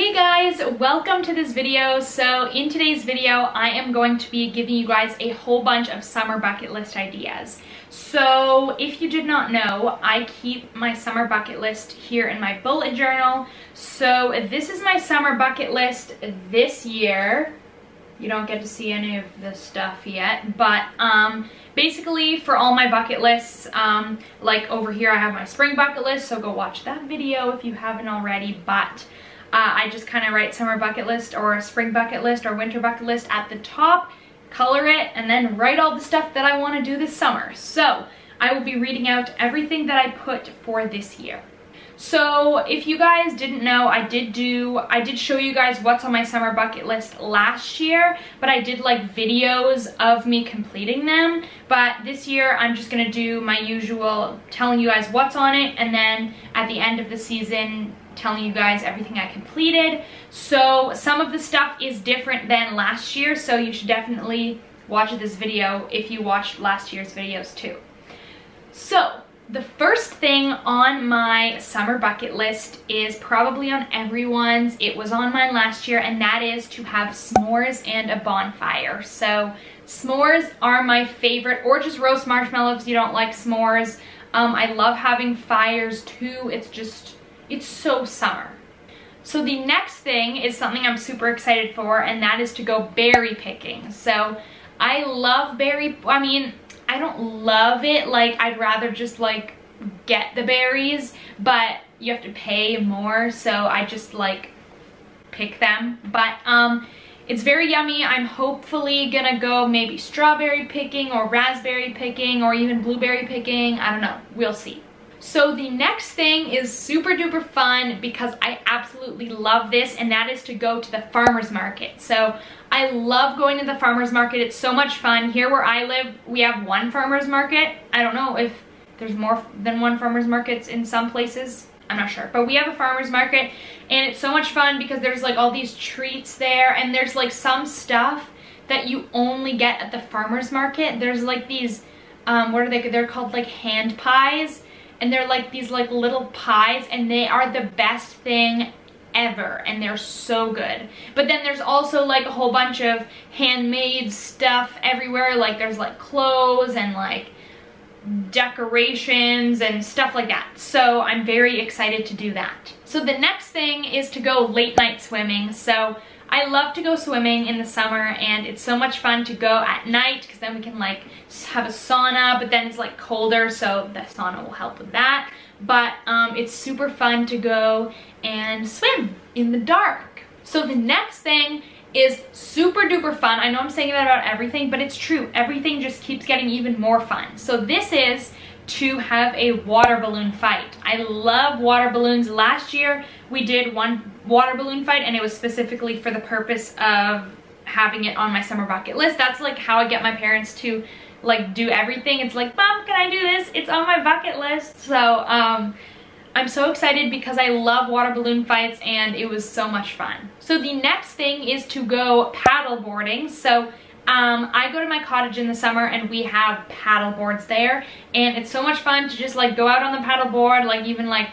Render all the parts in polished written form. Hey guys, welcome to this video. So in today's video, I am going to be giving you guys a whole bunch of summer bucket list ideas. So if you did not know, I keep my summer bucket list here in my bullet journal. So this is my summer bucket list this year. You don't get to see any of this stuff yet, but basically for all my bucket lists, like over here I have my spring bucket list, so go watch that video if you haven't already, but I just kind of write summer bucket list or spring bucket list or winter bucket list at the top, color it, and then write all the stuff that I want to do this summer. So I will be reading out everything that I put for this year. So if you guys didn't know, I did show you guys what's on my summer bucket list last year, but I did like videos of me completing them. But this year I'm just gonna do my usual telling you guys what's on it, and then at the end of the season telling you guys everything I completed. So some of the stuff is different than last year, so you should definitely watch this video if you watched last year's videos too. So the first thing on my summer bucket list is probably on everyone's. It was on mine last year, and that is to have s'mores and a bonfire. So s'mores are my favorite, or just roast marshmallows if you don't like s'mores. I love having fires too. It's so summer. So the next thing is something I'm super excited for, and that is to go berry picking. So I love I don't love it, like I'd rather just like get the berries, but you have to pay more, so I just like pick them. But it's very yummy. I'm hopefully gonna go maybe strawberry picking or raspberry picking or even blueberry picking. I don't know, we'll see. So the next thing is super duper fun because I absolutely love this, and that is to go to the farmer's market. So I love going to the farmer's market. It's so much fun. Here where I live, we have one farmer's market. I don't know if there's more than one farmer's market in some places. I'm not sure, but we have a farmer's market, and it's so much fun because there's like all these treats there, and there's like some stuff that you only get at the farmer's market. There's like these, what are they? They're called like hand pies. And they're like these like little pies, and they are the best thing ever, and they're so good. But then there's also like a whole bunch of handmade stuff everywhere. Like there's like clothes and like decorations and stuff like that. So I'm very excited to do that. So the next thing is to go late night swimming. So I love to go swimming in the summer, and it's so much fun to go at night because then we can like have a sauna, but then it's like colder, so the sauna will help with that. But it's super fun to go and swim in the dark. So the next thing is super duper fun. I know I'm saying that about everything, but it's true. Everything just keeps getting even more fun. So this is to have a water balloon fight. I love water balloons. Last year we did one water balloon fight, and it was specifically for the purpose of having it on my summer bucket list. That's like how I get my parents to like do everything. It's like, Mom, can I do this? It's on my bucket list. So I'm so excited because I love water balloon fights, and it was so much fun. So the next thing is to go paddle boarding. So I go to my cottage in the summer, and we have paddle boards there, and it's so much fun to just like go out on the paddle board, like even like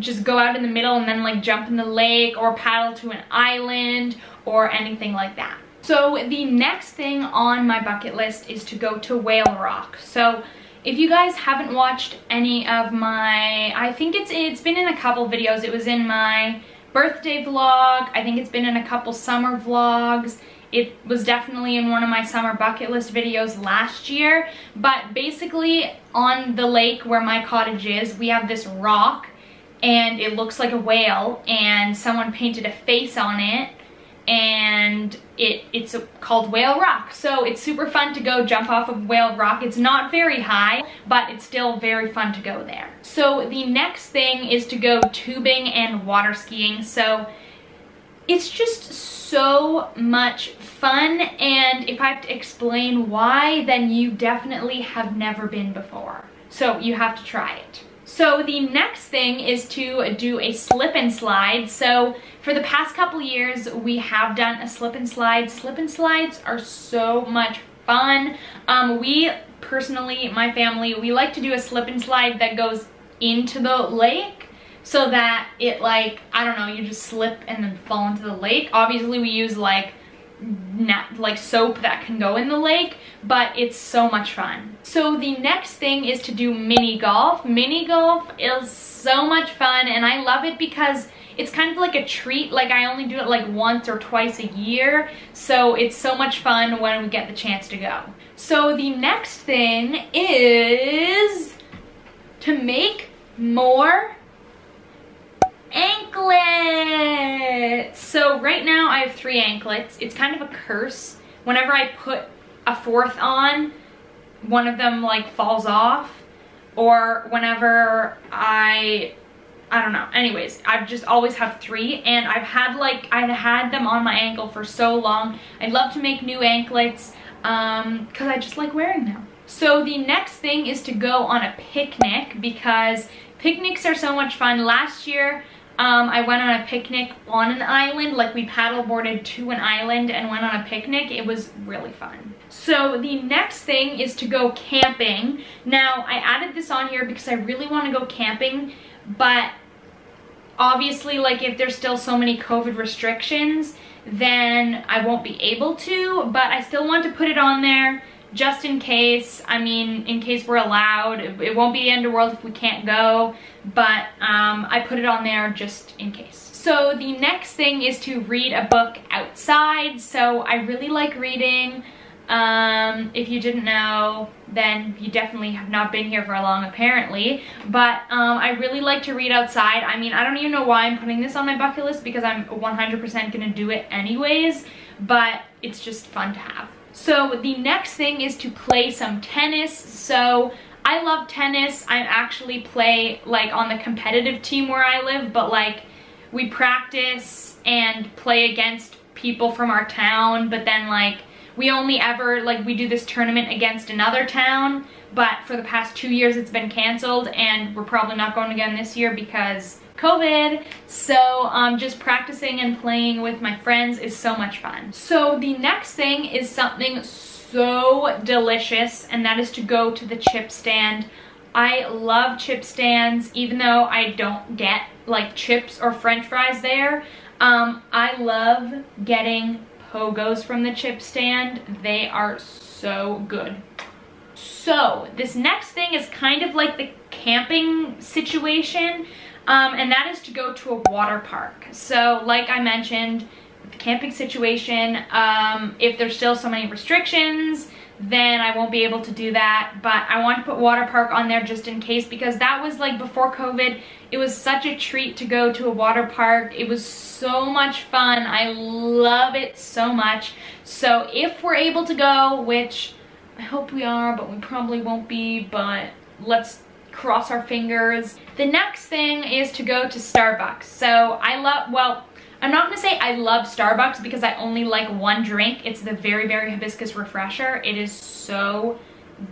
just go out in the middle and then like jump in the lake or paddle to an island or anything like that. So the next thing on my bucket list is to go to Whale Rock. So if you guys haven't watched any of my, I think it's been in a couple videos. It was in my birthday vlog. I think it's been in a couple summer vlogs. It was definitely in one of my summer bucket list videos last year. But basically on the lake where my cottage is, we have this rock, and it looks like a whale, and someone painted a face on it, and it's called Whale Rock. So it's super fun to go jump off of Whale Rock. It's not very high, but it's still very fun to go there. So the next thing is to go tubing and water skiing. So it's just so much fun, and if I have to explain why, then you definitely have never been before. So you have to try it. So the next thing is to do a slip and slide. So for the past couple years, we have done a slip and slide. Slip and slides are so much fun. We personally, my family, we like to do a slip and slide that goes into the lake. so that it, like, I don't know, you just slip and then fall into the lake. Obviously we use like soap that can go in the lake, but it's so much fun. So the next thing is to do mini golf. Mini golf is so much fun and I love it because it's kind of like a treat. Like, I only do it like once or twice a year, so it's so much fun when we get the chance to go. So the next thing is to make more anklets. So right now I have 3 anklets. It's kind of a curse. Whenever I put a 4th on, one of them like falls off, or whenever I don't know. Anyways, I've just always have 3, and I've had like, I've had them on my ankle for so long. I'd love to make new anklets because I just like wearing them. So the next thing is to go on a picnic, because picnics are so much fun. Last year I went on a picnic on an island. Like, we paddleboarded to an island and went on a picnic. It was really fun. So the next thing is to go camping. Now, I added this on here because I really want to go camping, but obviously, like, if there's still so many COVID restrictions, then I won't be able to, but I still want to put it on there just in case. I mean, in case we're allowed. It won't be the end of the world if we can't go, but I put it on there just in case. So the next thing is to read a book outside. So I really like reading. If you didn't know, then you definitely have not been here for long, apparently, but I really like to read outside. I mean, I don't even know why I'm putting this on my bucket list, because I'm 100% gonna do it anyways, but it's just fun to have. So the next thing is to play some tennis. So I love tennis. I actually play like on the competitive team where I live, but like we practice and play against people from our town, but then like we only ever, like, we do this tournament against another town, but for the past 2 years it's been canceled, and we're probably not going again this year because COVID. So just practicing and playing with my friends is so much fun. So the next thing is something so delicious, and that is to go to the chip stand. I love chip stands, even though I don't get like chips or french fries there. I love getting pogos from the chip stand. They are so good. So this next thing is kind of like the camping situation, and that is to go to a water park. So like I mentioned, the camping situation, if there's still so many restrictions, then I won't be able to do that, but I want to put water park on there just in case, because that was like before COVID. It was such a treat to go to a water park. It was so much fun. I love it so much. So if we're able to go, which I hope we are, but we probably won't be, but let's cross our fingers. The next thing is to go to Starbucks. So I love, well, I'm not gonna say I love Starbucks because I only like one drink. It's the Very Very Hibiscus Refresher. It is so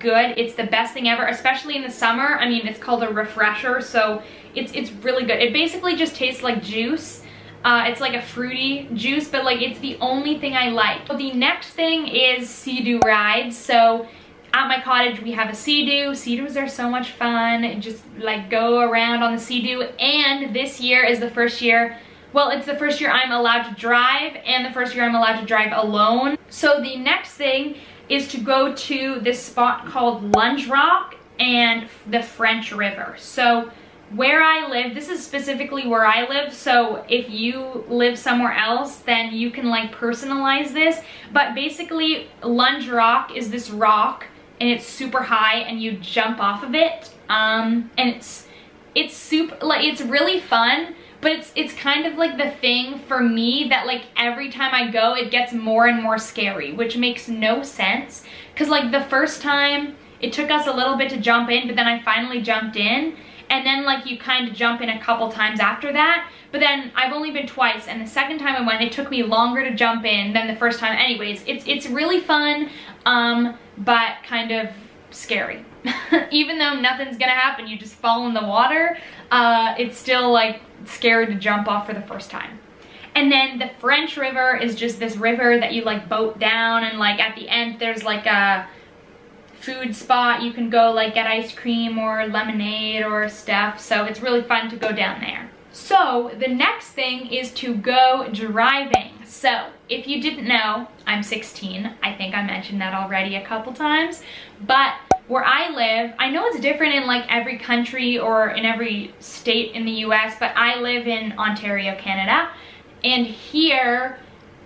good. It's the best thing ever, especially in the summer. I mean, it's called a refresher, so it's really good. It basically just tastes like juice. It's like a fruity juice, but like it's the only thing I like. So the next thing is Sea-Doo rides. So at my cottage, we have a Sea-Doo. Sea-Doos are so much fun. Just like go around on the Sea-Doo. And this year is the first year, well, it's the first year I'm allowed to drive, and the first year I'm allowed to drive alone. So the next thing is to go to this spot called Lunge Rock and the French River. So where I live, this is specifically where I live, so if you live somewhere else, then you can like personalize this. But basically, Lunge Rock is this rock, and it's super high, and you jump off of it. And it's super, like, it's really fun. But it's kind of like the thing for me that like every time I go, it gets more and more scary, which makes no sense. Cause like the first time it took us a little bit to jump in, but then I finally jumped in. And then like you kind of jump in a couple times after that. But then I've only been twice, and the second time I went, it took me longer to jump in than the first time. Anyways, it's really fun, but kind of scary. Even though nothing's gonna happen, you just fall in the water, it's still like scared to jump off for the first time. And then the French River is just this river that you like boat down, and like at the end there's like a food spot. You can go like get ice cream or lemonade or stuff. So it's really fun to go down there. So the next thing is to go driving. So if you didn't know, I'm 16. I think I mentioned that already a couple times, but where I live, I know it's different in like every country or in every state in the US, but I live in Ontario, Canada. And here,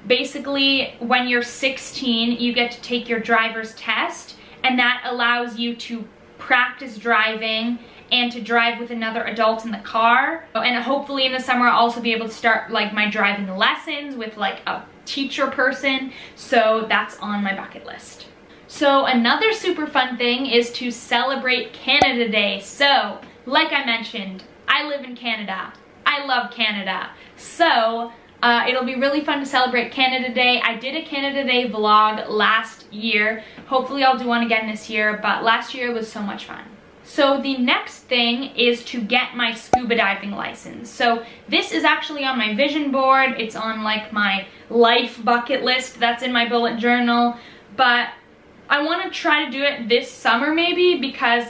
basically when you're 16, you get to take your driver's test, and that allows you to practice driving and to drive with another adult in the car. And hopefully in the summer I'll also be able to start like my driving lessons with like a teacher person. So that's on my bucket list. So another super fun thing is to celebrate Canada Day. So like I mentioned, I live in Canada. I love Canada. So it'll be really fun to celebrate Canada Day. I did a Canada Day vlog last year. Hopefully I'll do one again this year, but last year was so much fun. So the next thing is to get my scuba diving license. So this is actually on my vision board. It's on like my life bucket list that's in my bullet journal, but I want to try to do it this summer maybe, because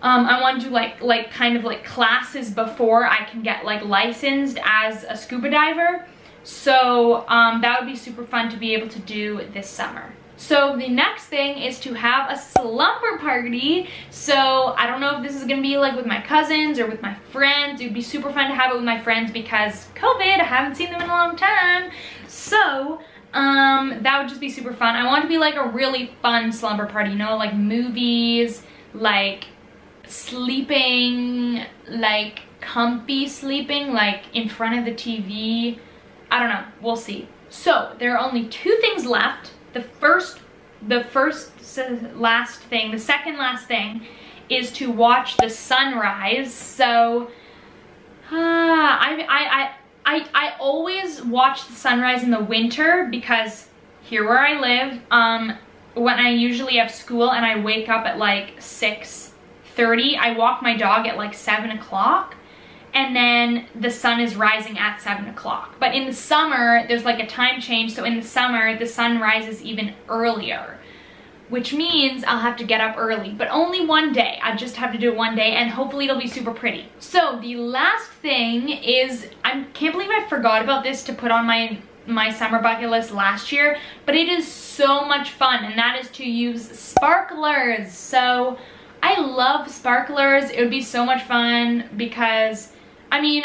I want to do like kind of like classes before I can get like licensed as a scuba diver. So that would be super fun to be able to do this summer. So the next thing is to have a slumber party. So I don't know if this is gonna be like with my cousins or with my friends. It would be super fun to have it with my friends because COVID, I haven't seen them in a long time. So that would just be super fun. I want to be like a really fun slumber party, you know, like movies, like sleeping, like comfy sleeping, like in front of the TV. I don't know, we'll see. So there are only two things left. The second last thing is to watch the sunrise. So I always watch the sunrise in the winter because here where I live, when I usually have school and I wake up at like 6:30, I walk my dog at like 7 o'clock, and then the sun is rising at 7 o'clock. But in the summer, there's like a time change. So in the summer, the sun rises even earlier, which means I'll have to get up early, but only one day. I just have to do it one day, and hopefully it'll be super pretty. So the last thing is, I can't believe I forgot about this to put on my summer bucket list last year, but it is so much fun, and that is to use sparklers. So I love sparklers. It would be so much fun because I mean,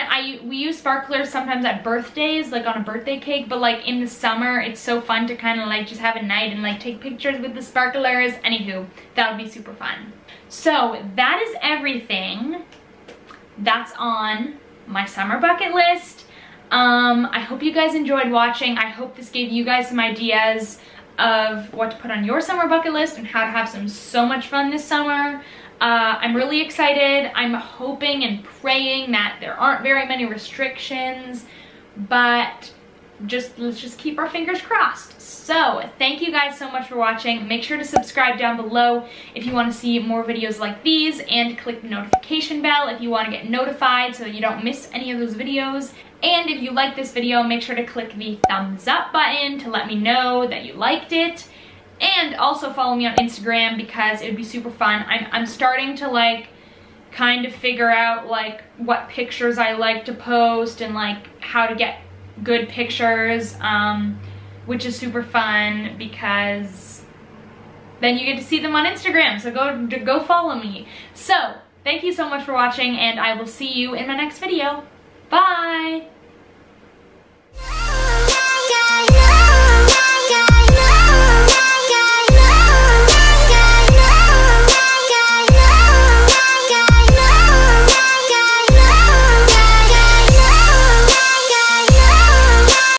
we use sparklers sometimes at birthdays, like on a birthday cake, but like in the summer, it's so fun to kind of like just have a night and like take pictures with the sparklers. Anywho, that would be super fun. So that is everything that's on my summer bucket list. I hope you guys enjoyed watching. I hope this gave you guys some ideas of what to put on your summer bucket list and how to have so much fun this summer. I'm really excited. I'm hoping and praying that there aren't very many restrictions, but let's just keep our fingers crossed. So thank you guys so much for watching. Make sure to subscribe down below if you want to see more videos like these, and click the notification bell if you want to get notified so that you don't miss any of those videos. And if you like this video, make sure to click the thumbs up button to let me know that you liked it. And also follow me on Instagram because it would be super fun. I'm starting to like kind of figure out like what pictures I like to post and like how to get good pictures, which is super fun because then you get to see them on Instagram. So go follow me. So thank you so much for watching, and I will see you in my next video. Bye.